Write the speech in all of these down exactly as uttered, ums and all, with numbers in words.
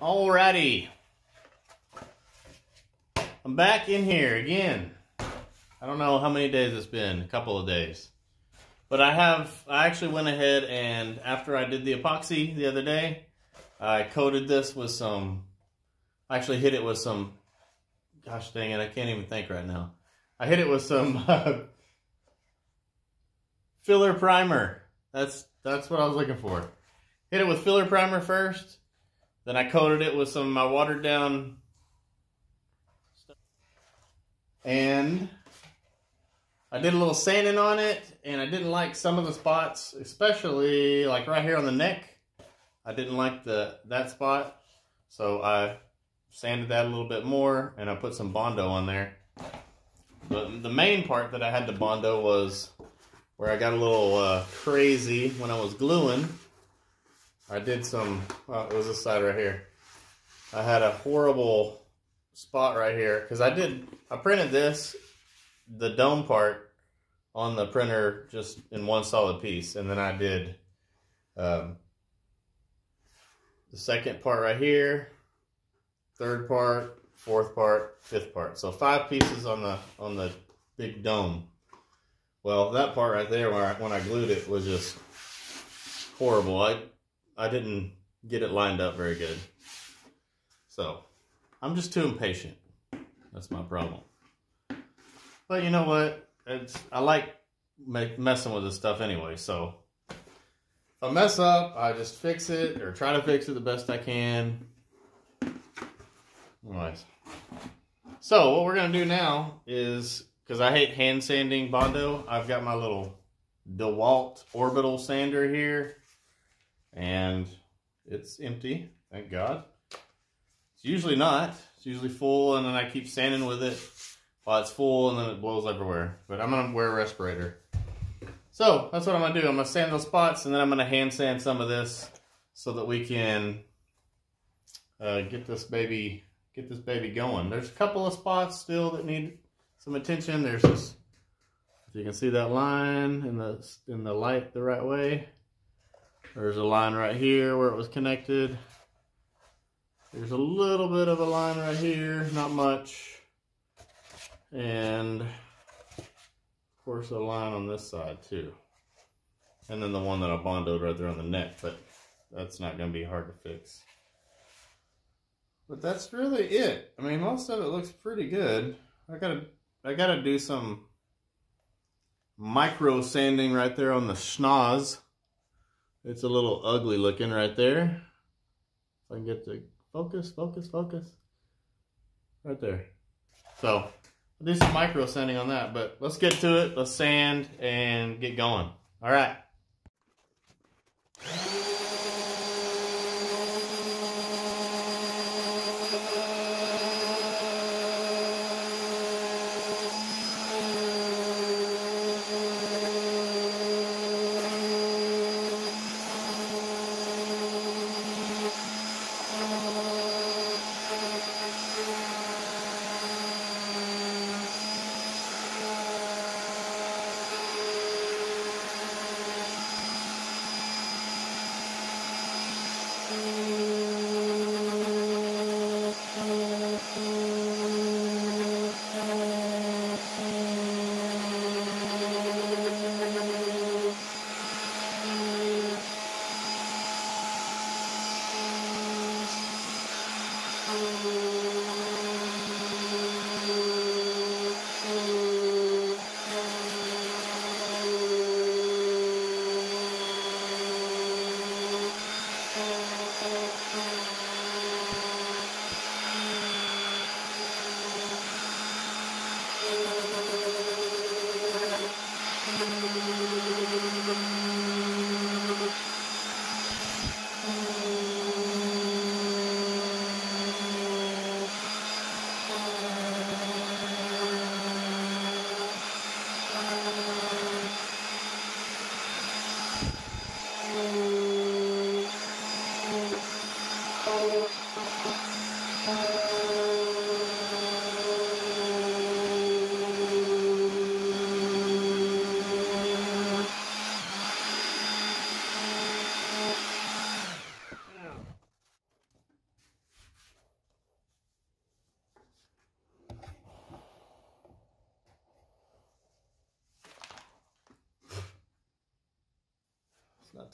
Alrighty. I'm back in here again. I don't know how many days it's been, a couple of days. But I have, I actually went ahead and after I did the epoxy the other day, I coated this with some, I actually hit it with some, gosh dang it, I can't even think right now. I hit it with some uh, filler primer. That's, that's what I was looking for. Hit it with filler primer first, then I coated it with some of my watered down stuff. And I did a little sanding on it, and I didn't like some of the spots, especially like right here on the neck. I didn't like the that spot, so I sanded that a little bit more, and I put some Bondo on there. But the main part that I had to Bondo was where I got a little uh, crazy when I was gluing. I did some, well, it was this side right here. I had a horrible spot right here, because I did, I printed this, the dome part on the printer just in one solid piece, and then I did um, the second part right here, third part, fourth part, fifth part, so five pieces on the on the big dome. Well, that part right there where I, when I glued it was just horrible. I I didn't get it lined up very good, so I'm just too impatient. That's my problem. But you know what? It's, I like make, messing with this stuff anyway, so if I mess up, I just fix it or try to fix it the best I can. Anyways, so what we're gonna do now is, because I hate hand sanding Bondo, I've got my little DeWalt orbital sander here, and it's empty, thank God. It's usually not. It's usually full, and then I keep sanding with it. Well, it's full and then it blows everywhere, but I'm gonna wear a respirator. So that's what I'm gonna do. I'm gonna sand those spots, and then I'm gonna hand sand some of this so that we can uh, get this baby get this baby going. There's a couple of spots still that need some attention. There's this, if you can see that line in the in the light the right way. There's a line right here where it was connected. There's a little bit of a line right here, not much. And of course a line on this side too, and then the one that I bondoed right there on the neck, but that's not going to be hard to fix. But that's really it. I mean, most of it looks pretty good. I gotta I gotta do some micro sanding right there on the schnoz. It's a little ugly looking right there. If I can get the focus focus focus right there. So I'll do some micro sanding on that, but let's get to it. Let's sand and get going. All right.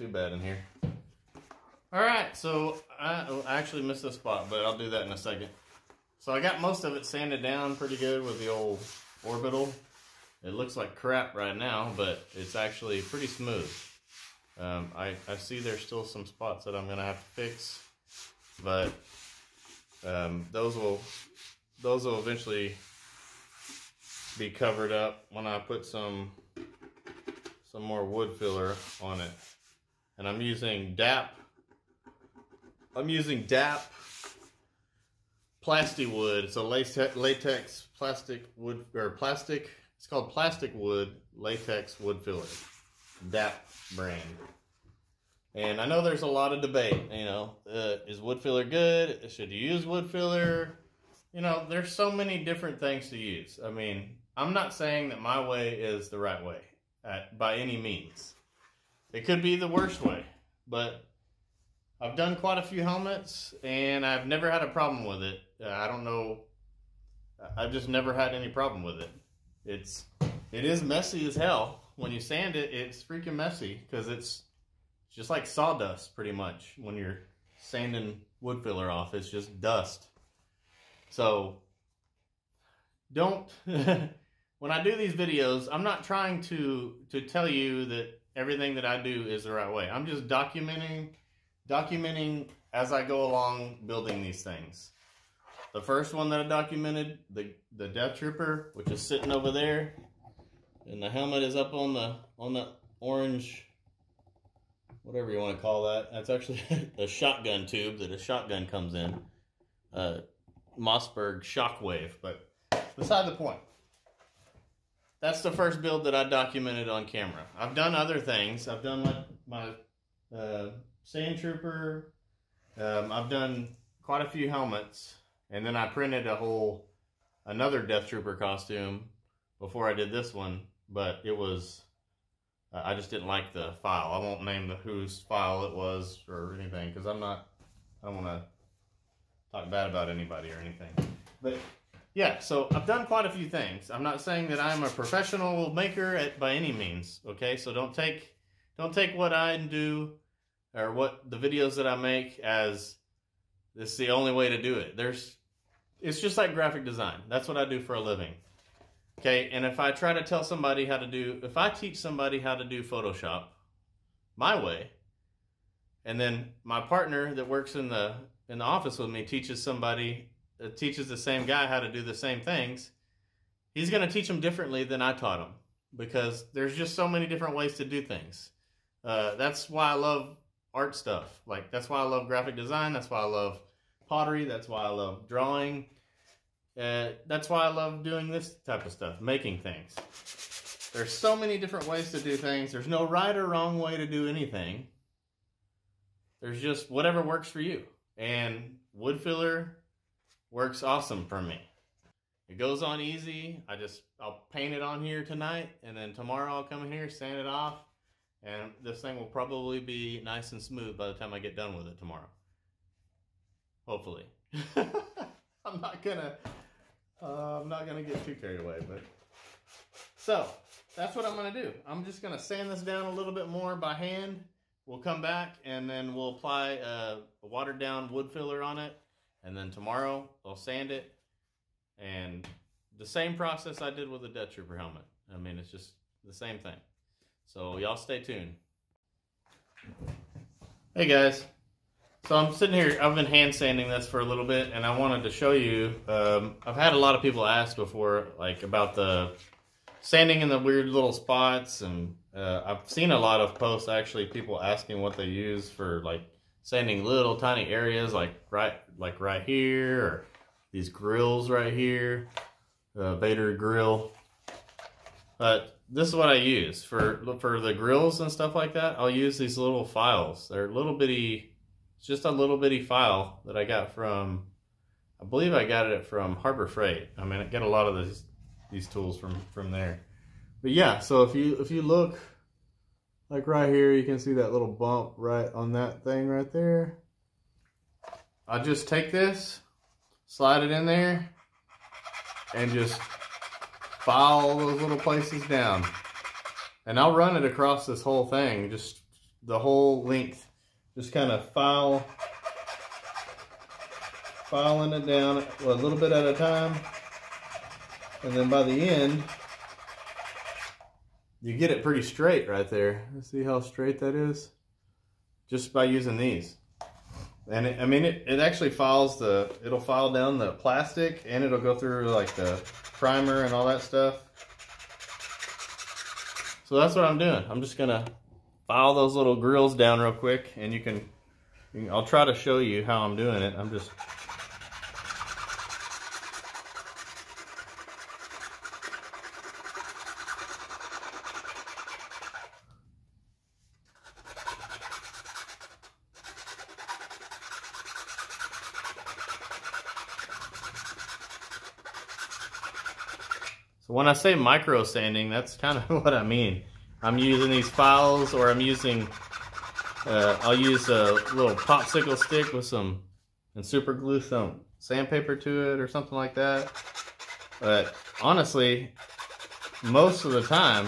not too bad in here. All right, so I, oh, I actually missed this spot, but I'll do that in a second. So I got most of it sanded down pretty good with the old orbital. It looks like crap right now, but it's actually pretty smooth. Um, I, I see there's still some spots that I'm gonna have to fix, but um, those will those will eventually be covered up when I put some some more wood filler on it. And I'm using D A P. I'm using D A P Plastic Wood. It's a latex, latex plastic wood or plastic. It's called Plastic Wood Latex Wood Filler. D A P brand. And I know there's a lot of debate. You know, uh, is wood filler good? Should you use wood filler? You know, there's so many different things to use. I mean, I'm not saying that my way is the right way at, by any means. It could be the worst way, but I've done quite a few helmets and I've never had a problem with it. Uh, I don't know. I've just never had any problem with it. It's, it is messy as hell. When you sand it, it's freaking messy because it's just like sawdust pretty much. When you're sanding wood filler off, it's just dust. So don't, when I do these videos, I'm not trying to, to tell you that everything that I do is the right way. I'm just documenting, documenting as I go along building these things. The first one that I documented, the, the Death Trooper, which is sitting over there. And the helmet is up on the, on the orange, whatever you want to call that. That's actually a shotgun tube that a shotgun comes in. Uh, Mossberg shockwave, but beside the point. That's the first build that I documented on camera. I've done other things. I've done like my uh, Sand Trooper. Um, I've done quite a few helmets. And then I printed a whole, another Death Trooper costume before I did this one, but it was, uh, I just didn't like the file. I won't name the whose file it was or anything, because I'm not, I don't want to talk bad about anybody or anything. But yeah, so I've done quite a few things. I'm not saying that I'm a professional maker at, by any means, okay? So don't take, don't take what I do or what the videos that I make as this is the only way to do it. There's, it's just like graphic design. That's what I do for a living. Okay, and if I try to tell somebody how to do, if I teach somebody how to do Photoshop my way, and then my partner that works in the in the office with me teaches somebody, uh, teaches the same guy how to do the same things, he's going to teach them differently than I taught him, because there's just so many different ways to do things. Uh, that's why I love art stuff. Like, that's why I love graphic design. That's why I love pottery. That's why I love drawing. Uh, that's why I love doing this type of stuff, making things. There's so many different ways to do things. There's no right or wrong way to do anything. There's just whatever works for you. And wood filler works awesome for me. It goes on easy. I just, I'll paint it on here tonight, and then tomorrow I'll come in here, sand it off, and this thing will probably be nice and smooth by the time I get done with it tomorrow. Hopefully. I'm not gonna... Uh, I'm not going to get too carried away, but so that's what I'm going to do. I'm just going to sand this down a little bit more by hand. We'll come back and then we'll apply uh, a watered down wood filler on it. And then tomorrow I'll sand it. And the same process I did with the Death Trooper helmet. I mean, it's just the same thing. So y'all stay tuned. Hey guys. So I'm sitting here, I've been hand sanding this for a little bit, and I wanted to show you, um, I've had a lot of people ask before, like, about the sanding in the weird little spots, and uh, I've seen a lot of posts, actually, people asking what they use for, like, sanding little tiny areas, like right like right here, or these grills right here, the Vader grill. But this is what I use for, for the grills and stuff like that. I'll use these little files. They're little bitty... just a little bitty file that I got from, I believe I got it from Harbor Freight. I mean, I get a lot of these these tools from from there. But yeah, so if you if you look, like right here, you can see that little bump right on that thing right there. I just take this, slide it in there, and just file those little places down. And I'll run it across this whole thing, just the whole length. Just kind of file, filing it down a little bit at a time. And then by the end, you get it pretty straight right there. See how straight that is? Just by using these. And it, I mean, it, it actually files the, it'll file down the plastic and it'll go through like the primer and all that stuff. So that's what I'm doing. I'm just gonna file those little grills down real quick, and you can, you can I'll try to show you how I'm doing it. I'm just When I say micro sanding, that's kind of what I mean. I'm using these files, or I'm using, uh, I'll use a little popsicle stick with some, and super glue some sandpaper to it or something like that. But honestly, most of the time,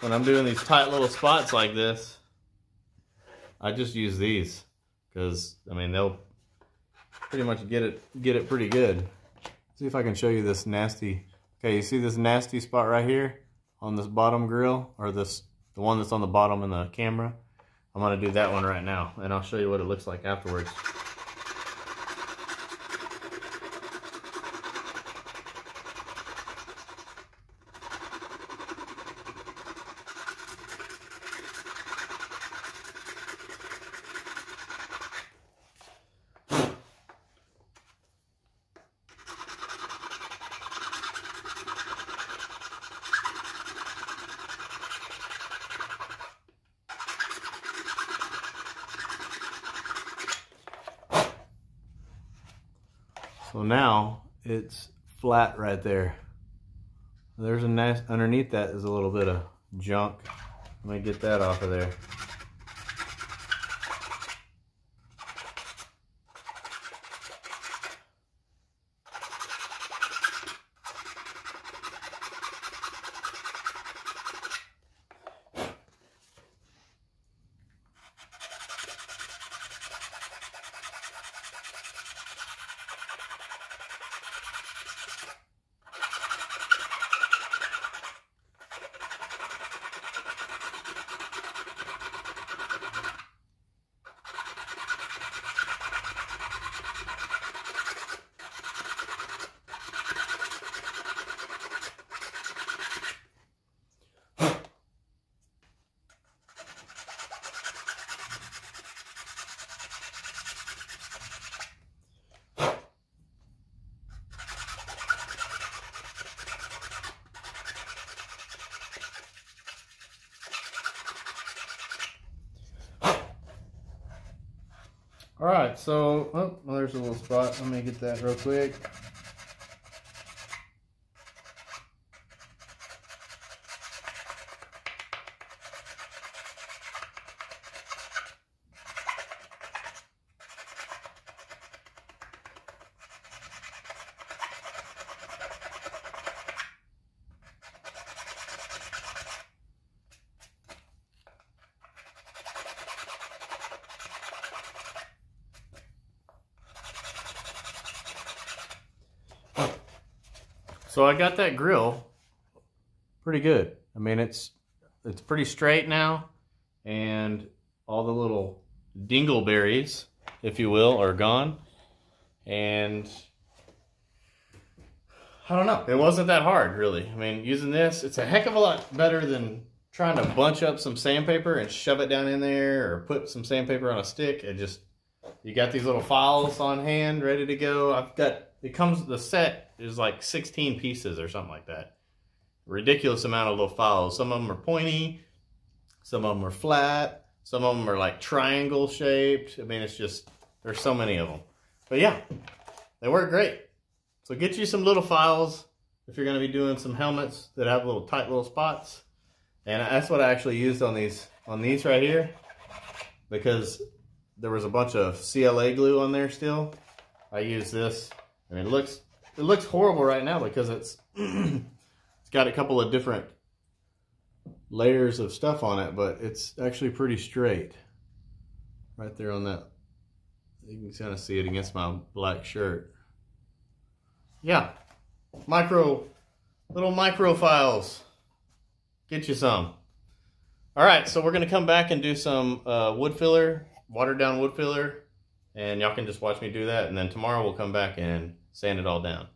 when I'm doing these tight little spots like this, I just use these. Because, I mean, they'll pretty much get it, get it pretty good. Let's see if I can show you this nasty... Okay, you see this nasty spot right here on this bottom grill, or this the one that's on the bottom in the camera? I'm gonna do that one right now, and I'll show you what it looks like afterwards. So now it's flat right there. There's a nice, underneath that is a little bit of junk. Let me get that off of there. All right, so, oh, well, there's a little spot. Let me get that real quick. So I got that grill pretty good. I mean, it's it's pretty straight now, and all the little dingleberries, if you will, are gone. And I don't know, it wasn't that hard, really. I mean, using this, it's a heck of a lot better than trying to bunch up some sandpaper and shove it down in there, or put some sandpaper on a stick. It just, you got these little files on hand, ready to go. I've got, it comes, the set is like sixteen pieces or something like that. Ridiculous amount of little files. Some of them are pointy, some of them are flat, some of them are like triangle shaped. I mean, it's just, there's so many of them. But yeah, they work great. So get you some little files if you're gonna be doing some helmets that have little tight little spots. And that's what I actually used on these, on these right here, because there was a bunch of C L A glue on there still. I used this, and it looks, It looks horrible right now because it's it's got a couple of different layers of stuff on it, but it's actually pretty straight. Right there on that, you can kind of see it against my black shirt. Yeah, micro, little micro files. Get you some. All right, so we're gonna come back and do some uh, wood filler, watered down wood filler, and y'all can just watch me do that, and then tomorrow we'll come back and sand it all down.